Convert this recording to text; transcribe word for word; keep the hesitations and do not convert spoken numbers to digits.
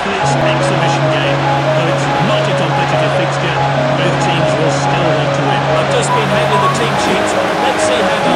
splits exhibition game, but it's not a competitive fixture. Both teams will still want to win. I've just been handed the team sheets. Let's see how.